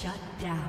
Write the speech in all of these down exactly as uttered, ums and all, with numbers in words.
Shut down.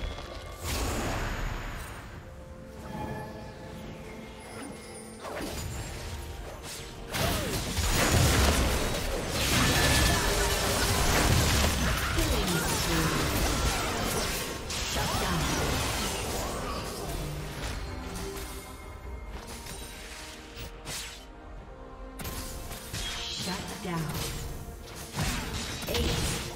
Eight.